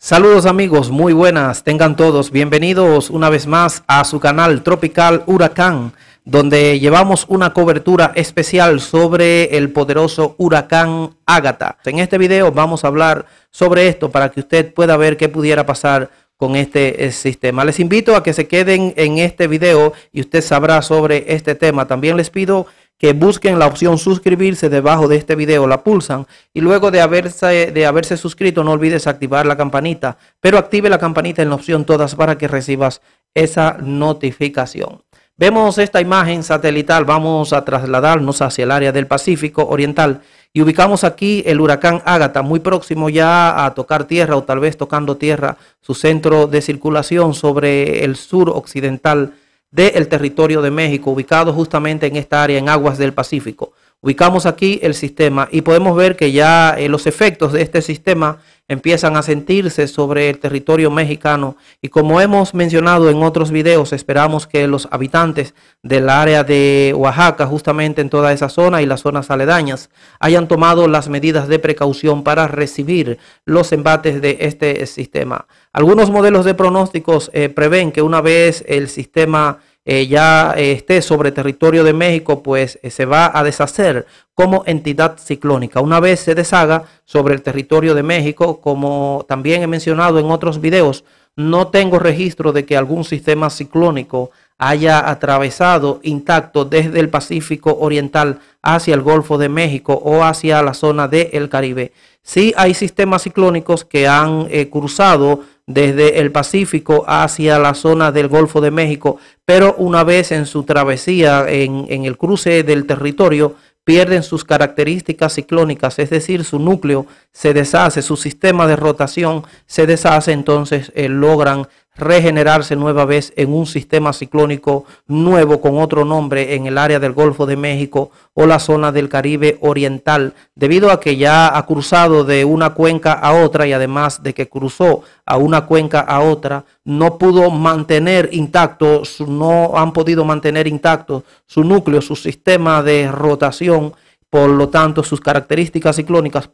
Saludos amigos, muy buenas, tengan todos bienvenidos una vez más a su canal Tropical Huracán, donde llevamos una cobertura especial sobre el poderoso huracán Agatha. En este video vamos a hablar sobre esto para que usted pueda ver qué pudiera pasar con este sistema. Les invito a que se queden en este video y usted sabrá sobre este tema. También les pido que busquen la opción suscribirse debajo de este video, la pulsan y luego de haberse suscrito no olvides activar la campanita, pero active la campanita en la opción todas para que recibas esa notificación. Vemos esta imagen satelital, vamos a trasladarnos hacia el área del Pacífico Oriental y ubicamos aquí el huracán Agatha, muy próximo ya a tocar tierra o tal vez tocando tierra, su centro de circulación sobre el sur occidental del territorio de México, ubicado justamente en esta área, en aguas del Pacífico. Ubicamos aquí el sistema y podemos ver que ya los efectos de este sistema empiezan a sentirse sobre el territorio mexicano y como hemos mencionado en otros videos, esperamos que los habitantes del área de Oaxaca, justamente en toda esa zona y las zonas aledañas, hayan tomado las medidas de precaución para recibir los embates de este sistema. Algunos modelos de pronósticos prevén que una vez el sistema esté sobre territorio de México, pues se va a deshacer como entidad ciclónica. Una vez se deshaga sobre el territorio de México, como también he mencionado en otros videos, no tengo registro de que algún sistema ciclónico haya atravesado intacto desde el Pacífico Oriental hacia el Golfo de México o hacia la zona del Caribe. Sí hay sistemas ciclónicos que han cruzado desde el Pacífico hacia la zona del Golfo de México, pero una vez en su travesía, en el cruce del territorio, pierden sus características ciclónicas, es decir, su núcleo se deshace, su sistema de rotación se deshace, entonces logran regenerarse nueva vez en un sistema ciclónico nuevo con otro nombre en el área del Golfo de México o la zona del Caribe Oriental, debido a que ya ha cruzado de una cuenca a otra y además de que cruzó a una cuenca a otra, no pudo mantener intacto, no han podido mantener intacto su núcleo, su sistema de rotación. Por lo tanto, sus características ciclónicas,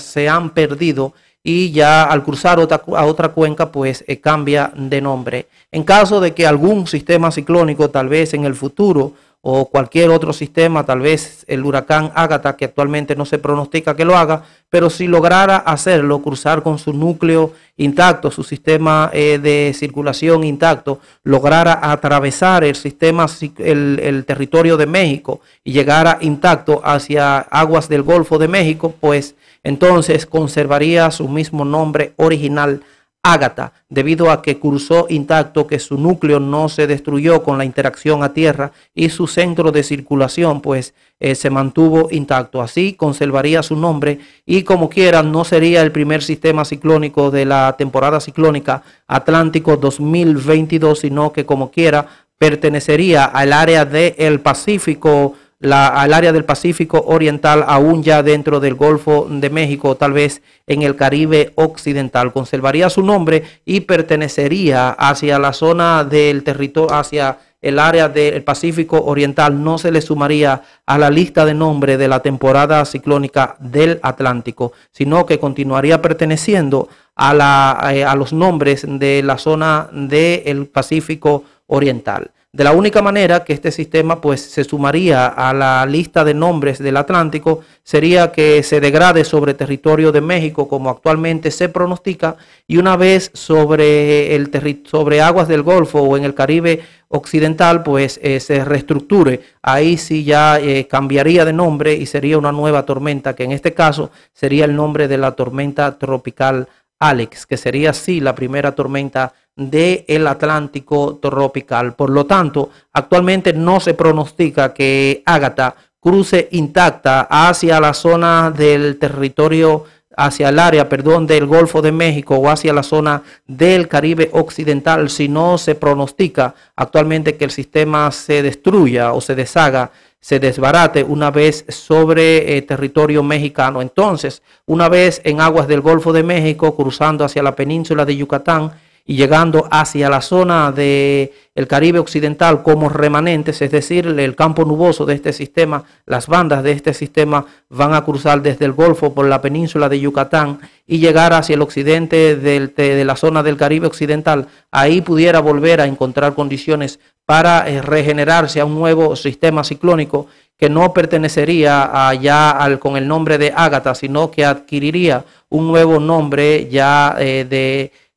se han perdido y ya al cruzar a otra cuenca, pues cambia de nombre. En caso de que algún sistema ciclónico, tal vez en el futuro, o cualquier otro sistema, tal vez el huracán Agatha, que actualmente no se pronostica que lo haga, pero si lograra hacerlo, cruzar con su núcleo intacto, su sistema de circulación intacto, lograra atravesar el sistema, el territorio de México y llegara intacto hacia aguas del Golfo de México, pues entonces conservaría su mismo nombre original, Agatha, debido a que cruzó intacto, que su núcleo no se destruyó con la interacción a tierra y su centro de circulación pues se mantuvo intacto. Así conservaría su nombre y como quiera no sería el primer sistema ciclónico de la temporada ciclónica Atlántico 2022, sino que como quiera pertenecería al área del Pacífico, al área del Pacífico Oriental, aún ya dentro del Golfo de México, tal vez en el Caribe Occidental. Conservaría su nombre y pertenecería hacia la zona del territorio, hacia el área del Pacífico Oriental. No se le sumaría a la lista de nombre de la temporada ciclónica del Atlántico, sino que continuaría perteneciendo a los nombres de la zona del Pacífico Oriental. De la única manera que este sistema pues se sumaría a la lista de nombres del Atlántico sería que se degrade sobre territorio de México como actualmente se pronostica y una vez sobre aguas del Golfo o en el Caribe Occidental pues se reestructure. Ahí sí ya cambiaría de nombre y sería una nueva tormenta que en este caso sería el nombre de la tormenta tropical Alex, que sería así la primera tormenta del Atlántico tropical. Por lo tanto, actualmente no se pronostica que Agatha cruce intacta hacia la zona del territorio, del Golfo de México o hacia la zona del Caribe Occidental, si no se pronostica actualmente que el sistema se destruya o se deshaga, se desbarate una vez sobre territorio mexicano. Entonces, una vez en aguas del Golfo de México, cruzando hacia la península de Yucatán y llegando hacia la zona del Caribe occidental como remanentes, es decir, el campo nuboso de este sistema, las bandas de este sistema van a cruzar desde el Golfo por la península de Yucatán y llegar hacia el occidente de la zona del Caribe occidental. Ahí pudiera volver a encontrar condiciones para regenerarse a un nuevo sistema ciclónico que no pertenecería con el nombre de Agatha, sino que adquiriría un nuevo nombre ya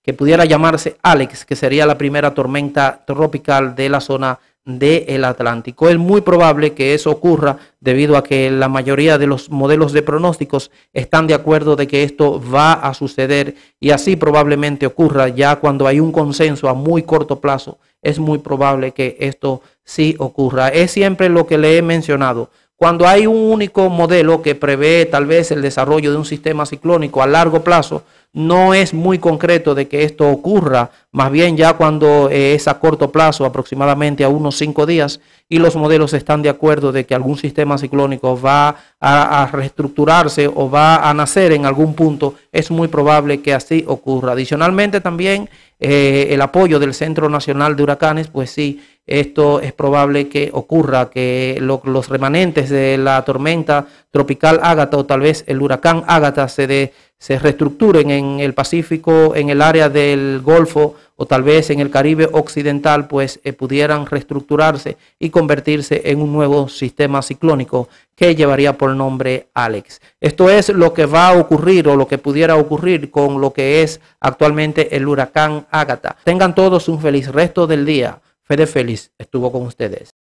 que pudiera llamarse Alex, que sería la primera tormenta tropical de la zona del Atlántico. Es muy probable que eso ocurra debido a que la mayoría de los modelos de pronósticos están de acuerdo de que esto va a suceder, y así probablemente ocurra. Ya cuando hay un consenso a muy corto plazo, es muy probable que esto sí ocurra. Es siempre lo que le he mencionado. Cuando hay un único modelo que prevé tal vez el desarrollo de un sistema ciclónico a largo plazo, no es muy concreto de que esto ocurra, más bien ya cuando es a corto plazo, aproximadamente a unos 5 días, y los modelos están de acuerdo de que algún sistema ciclónico va a reestructurarse o va a nacer en algún punto, es muy probable que así ocurra. Adicionalmente también el apoyo del Centro Nacional de Huracanes, pues sí, esto es probable que ocurra, que los remanentes de la tormenta tropical Agatha o tal vez el huracán Agatha se reestructuren en el Pacífico, en el área del Golfo o tal vez en el Caribe occidental, pues pudieran reestructurarse y convertirse en un nuevo sistema ciclónico que llevaría por nombre Alex. Esto es lo que va a ocurrir o lo que pudiera ocurrir con lo que es actualmente el huracán Agatha. Tengan todos un feliz resto del día. Fede Félix estuvo con ustedes.